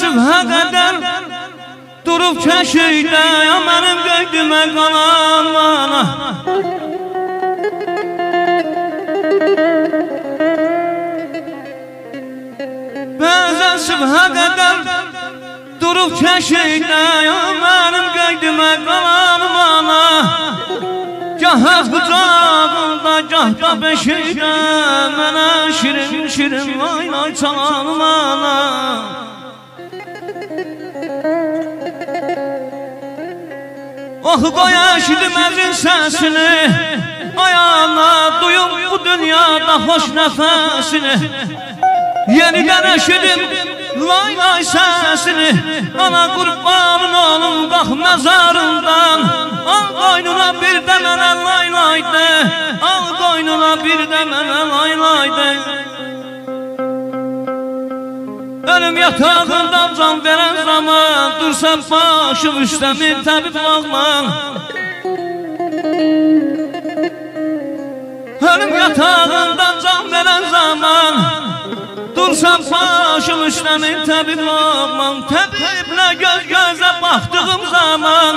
subha kadar durup köşkde amanım göğdüme qalan ana. Bəzən subha kadar durup köşkde amanım göğdüme qalan ana. Gah qucağımda gah da beşikdə mənə şirin şirin vay vay çalanım ana. Oh qoyaş diməzin səsini ay ana, duyum bu dünyada hoş nəfəsini. Yenidən eşidim lay lay səsini. Ana qurbanın oğlum bax məzarından al qoynuna bir də mənə lay lay de. Al qoynuna bir də mənə lay lay de. Ölüm yatağından can verən zaman dursam başım üstə min təbib olman. Ölüm yatağından can verən zaman dursam başım üstə min təbib olman. Təbiblə göz gözə baxdığım zaman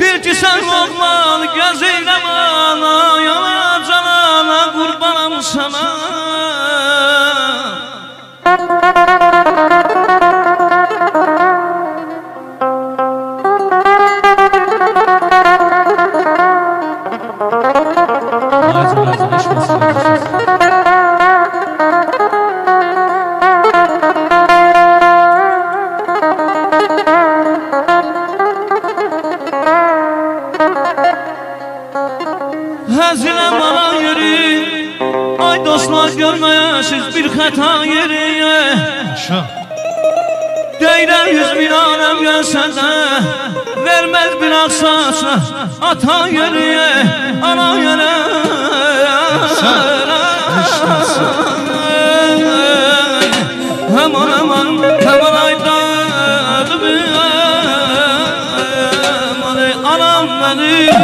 bil ki sən olman göz eyləm ana. Yana canana qurbanam sana. Həziləm ana yeri, ay dostlar görməyəsiz bir xəta yeri. Deyirəm 100 minarəm gəlsənə, verməz bir axsaçla ata yeri, ana yeri. Həman aman, həman aydadım, anam mənim.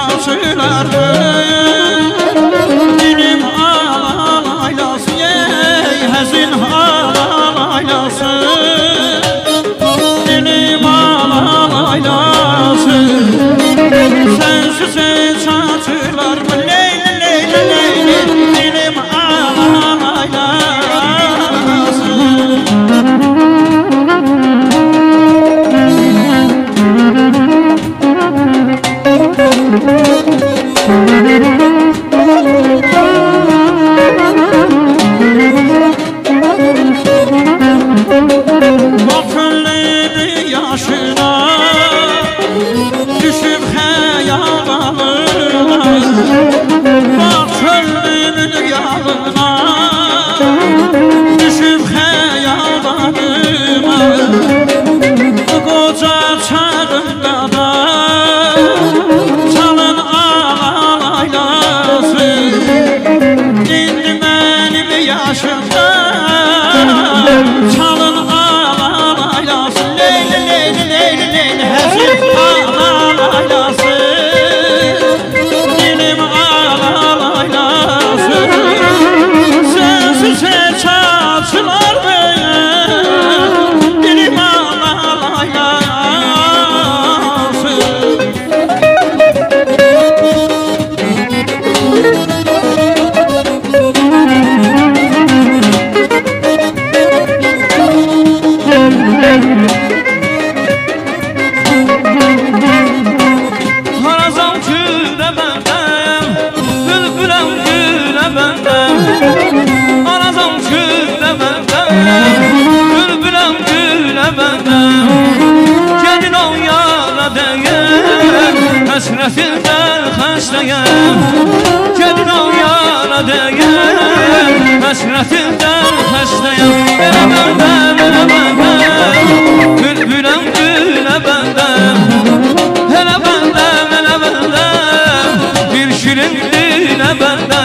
Çaçılar böyle Gelin o yara deyim, hasretinden hastayım. Gelin o yara deyim, hasretinden hastayım. Bele bende, bele bende, bülbülüm güle bende. Hele bende, hele bende, bir şirin güle bende.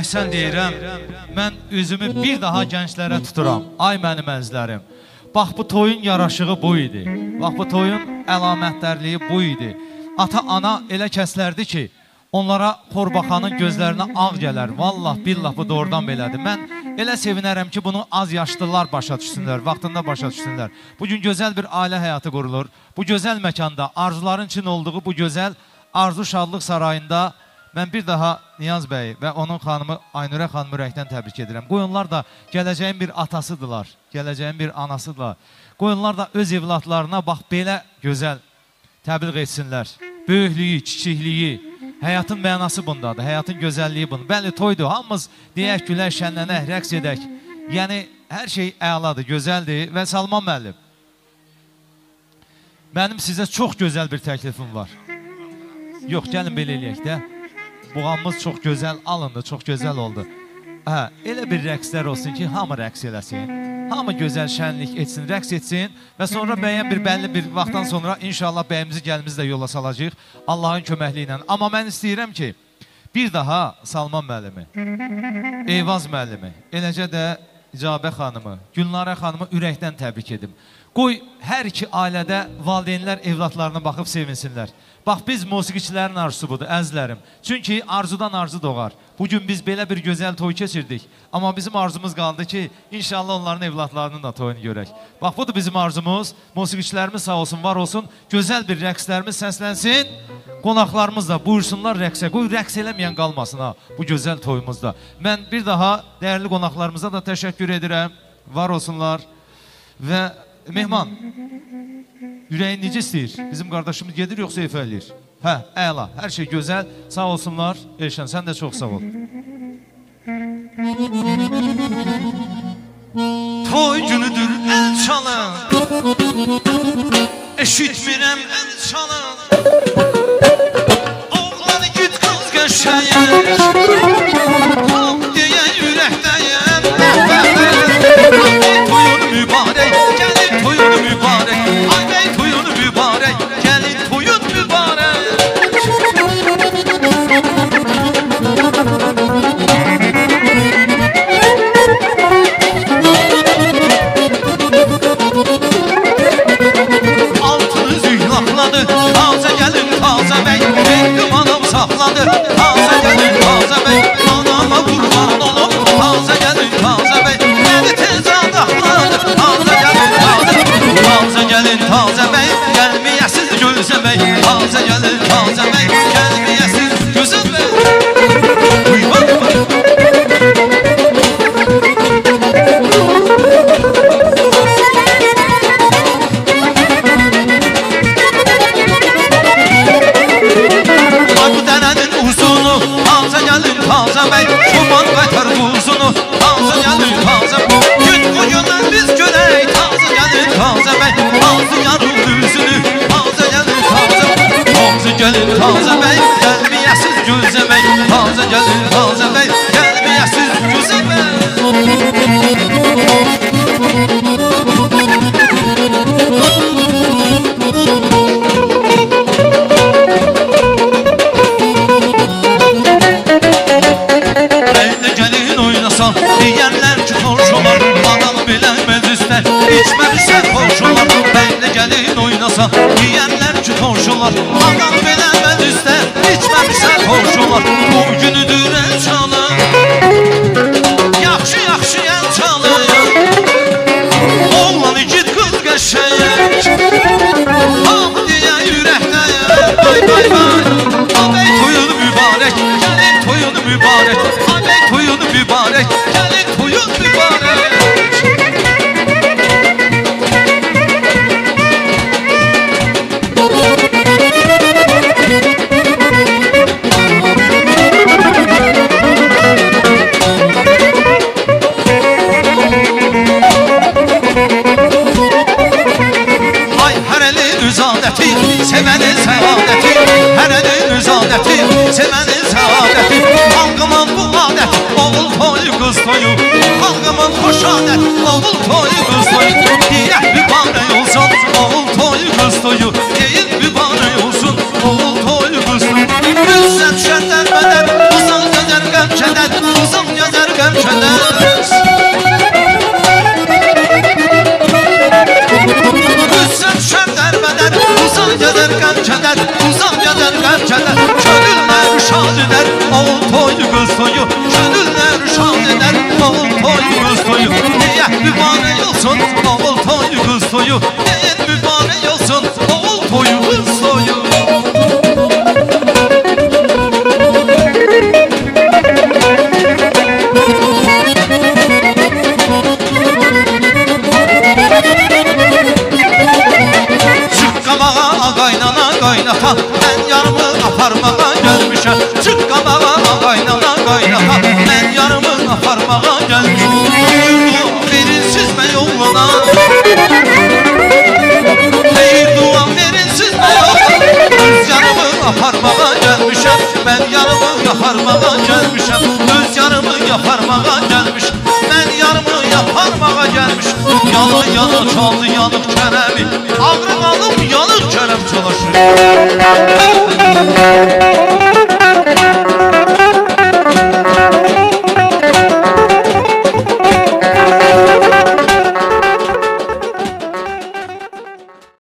Əhsən deyirəm, mən üzümü bir daha gənclərə tuturam, ay mənim əzlərim. Bax, bu toyun yaraşığı bu idi, bax, bu toyun əlamətdərliyi bu idi. Ata-ana elə kəslərdi ki, onlara xorbaxanın gözlərinə ağ gələr, vallah, billah, bu doğrudan belədir. Mən elə sevinərəm ki, bunu az yaşlılar başa düşsünlər, vaxtında başa düşsünlər. Bugün gözəl bir ailə həyatı qurulur, bu gözəl məkanda, arzuların için olduğu bu gözəl arzu şadlıq sarayında mən bir daha Niyaz bəyi və onun xanımı Aynurə xanım ürəkdən təbrik edirəm. Qoyunlar da gələcəyin bir atasıdırlar, gələcəyin bir anasıdırlar. Qoyunlar da öz evlatlarına bax belə gözəl təbliğ etsinlər. Böyüklüyü, kiçikliyi, həyatın mənası bundadır, həyatın gözəlliyi bundadır. Bəli, toydur, hamımız deyək, gülək, şənlənək, rəqs edək. Yəni, hər şey əladır, gözəldir və Salman müəllim, mənim sizə çox gözəl bir təklifim var. Yox, gəlin belə eləyək də. Buğamız çox gözəl alındı, çox gözəl oldu. Hə, elə bir rəqslər olsun ki, hamı rəqs eləsin, hamı gözəl şənlik etsin, rəqs etsin və sonra müəyyən bir bəlli bir vaxtdan sonra inşallah bəyimizi gəlimizi də yola salacaq Allahın köməkliyi ilə. Amma mən istəyirəm ki, Bir daha Salman müəllimi, Eyvaz müəllimi, eləcə də İcabə xanımı, Gülnarə xanımı ürəkdən təbrik edim. Qoy hər iki ailədə valideynlər evlatlarına baxıb sevinsinlər. Bax, biz musiqiçilərin arzusu budur, əzizlərim. Çünki arzudan arzu doğar. Bugün biz belə bir gözəl toy keçirdik. Amma bizim arzumuz qaldı ki, inşallah onların evlatlarının da toyunu görək. Bax, budur bizim arzumuz. Musiqiçilərimiz sağ olsun, var olsun. Gözəl bir rəqslərimiz səslənsin. Qonaqlarımız da buyursunlar rəqsə. Qoy, rəqs eləməyən qalmasın ha, bu gözəl toyumuzda. Mən bir daha dəyərli qonaqlarımıza da təşəkkür edirəm. Var olsunlar. Və Mehman, yüreğin necə istəyir? Bizim qardaşımız gedir, yoxsa ifa eləyir? Hə, əla, hər şey gözəl. Sağ olsunlar. Elşən, sən də çox sağ ol. Toy günüdür el çalın, eşitmirəm el çalın. Oğlan git qız qəşəyəm, tam deyə ürəkdəyəm. Toyun mübarək, gəlin toyun mübarək. Ay bəy toyun mübarək, gəlin toyun mübarək. Altını zühlaqladı, taze gəlin taze bəy. Benim anam saxladı, taze gəlin taze bəy. Anama qurban olum, taze gəlin taze bəy. Məni tez adaqladı, taze gəlin taze bəy. Taze gəlin taze bəy, gəlməyəsiz gözə bəy. Taze gəlin taze bəy, gəlməyəsiz gözə bəy. Gəlin taze bəy, gəlməyəsiz gözə bəy. Taze gəlin taze bəy, gəlməyəsiz gözə bəy. Əylə gəlin oynasan, deyərlər ki xoş olar. Adamı belə məclislər, içməmişsən xoş olar. Əylə gəlin oynasan, deyərlər ki xoş olar. Adam belə içməmişsən xoş olar. Toy günüdür el çalın, yaxşı-yaxşı el çalın. Oğlan igid qız qəşəyək, ah deyə ürəkdəyək. Vay vay vay, abey toyun mübarək, gəlin toyun mübarək. Abey toyun mübarək, gəlin toyun mübarək. Sevənin səadəti, hərənin üzadəti, sevənin səadəti. Xalqımın bu adət, oğul toyu, qız toyu. Xalqımın xoş adət, oğul toyu, qız toyu. Deyək mübarək olsun, oğul toyu, qız toyu. Deyək mübarək olsun, oğul toyu, qız toyu. Üzlət şərdər bədər, uzaq gözər qəm şədər, uzaq gözər qəm şədər. Üzlət şərdər bədər, uzaq gedər qəm kədər, uzaq gedər qəm kədər. Könüllər uşaq edər, oğul toyu, qız toyu. Könüllər uşaq edər, oğul toyu, qız toyu. Deyək mübarək olsun, oğul toyu, qız toyu. Deyək mübarək olsun, oğul toyu, qız toyu. Qaynata, mən yarımı aparmağa gəlmişəm. Çıx qabağa, qaynana, qaynata, mən yarımı aparmağa gəlmişəm. Xeyr dua verin siz mə yollana, xeyr dua verin siz mə yollana. Öz yarımı aparmağa gəlmişəm, mən yarımı aparmağa gəlmişəm. Öz yarımı aparmağa gəlmişəm, mən yarımı aparmağa gəlmişəm. Yana yana çaldı yanıq kərəmi, ağrım alıb yanıq kərəm çalışır.